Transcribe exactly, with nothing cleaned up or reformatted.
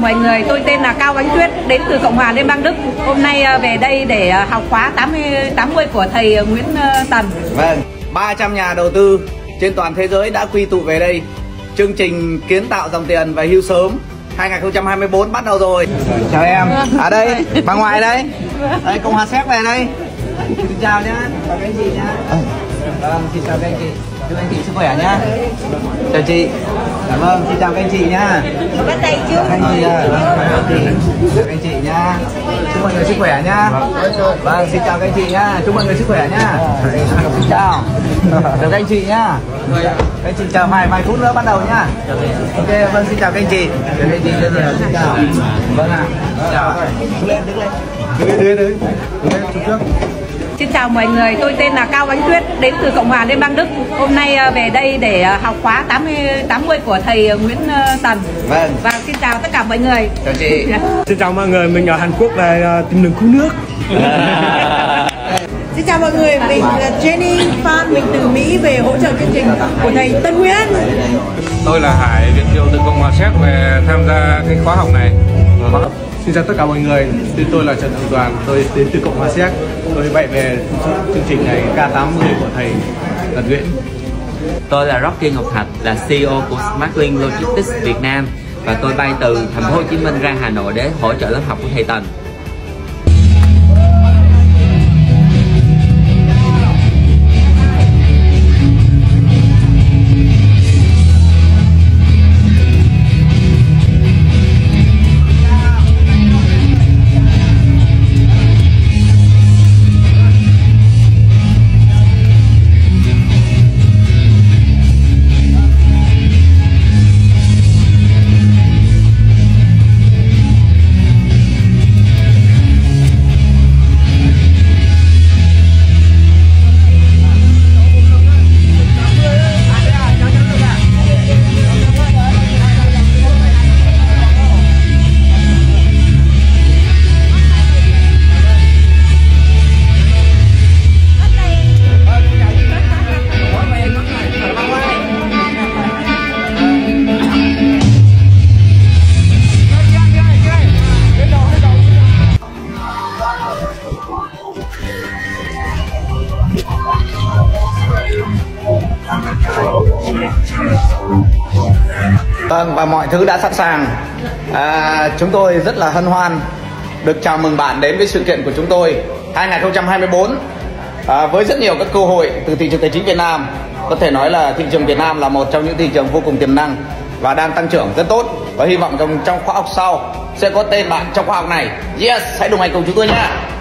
Mọi người, tôi tên là Cao Ánh Tuyết, đến từ Cộng hòa Liên bang Đức. Hôm nay về đây để học khóa tám mươi của thầy Nguyễn Tần. Vâng, ba trăm nhà đầu tư trên toàn thế giới đã quy tụ về đây. Chương trình Kiến tạo dòng tiền và hưu sớm hai nghìn không trăm hai mươi bốn bắt đầu rồi. Chào em. À đây, bà ngoại đây. Đây, Cộng hòa Séc về đây. Xin chào nhá, chào các anh chị nhá. Vâng, xin chào các anh chị. Chúc anh chị sức khỏe nhá. Chào chị. Cảm ơn, xin chào các anh chị nhá. Bắt tay chứ. Các anh chị nhá. Các anh chị nhá. Chúc mọi người sức khỏe nhá. Vâng, xin chào các anh chị nhá. Chúc mọi người sức khỏe nhá. Xin chào. Chào các anh chị nhá. Các anh chị chờ vài vài phút nữa bắt đầu nhá. Ok, vâng, xin chào các anh chị. Các anh chị xin chào. Vâng ạ. Chào. Đứng lên, đứng lên. Đứng lên, đứng lên trước. Xin chào mọi người, tôi tên là Cao Ánh Tuyết, đến từ Cộng hòa Liên bang Đức. Hôm nay về đây để học khóa tám mươi của thầy Nguyễn Tần. Vâng. Và xin chào tất cả mọi người. Chào chị. Xin chào mọi người, mình ở Hàn Quốc về tìm đường cứu nước. Xin chào mọi người, mình là Jenny Phan, mình từ Mỹ về hỗ trợ chương trình của thầy Tân Nguyễn. Tôi là Hải Việt Triều từ Cộng hòa Séc về tham gia cái khóa học này. Xin chào tất cả mọi người, tên tôi là Trần Thượng Toàn, tôi đến từ Cộng hòa Séc. Tôi vậy về chương trình này K tám mươi của thầy Tần Nguyễn. Tôi là Rocky Ngọc Thạch, là xê e ô của SmartLink Logistics Việt Nam và tôi bay từ Thành phố Hồ Chí Minh ra Hà Nội để hỗ trợ lớp học của thầy Tần. Vâng, và mọi thứ đã sẵn sàng. à, Chúng tôi rất là hân hoan được chào mừng bạn đến với sự kiện của chúng tôi hai nghìn không trăm hai mươi bốn. à, Với rất nhiều các cơ hội từ thị trường tài chính Việt Nam. Có thể nói là thị trường Việt Nam là một trong những thị trường vô cùng tiềm năng và đang tăng trưởng rất tốt. Và hy vọng trong, trong khóa học sau sẽ có tên bạn trong khóa học này. Yes, hãy đồng hành cùng chúng tôi nhé.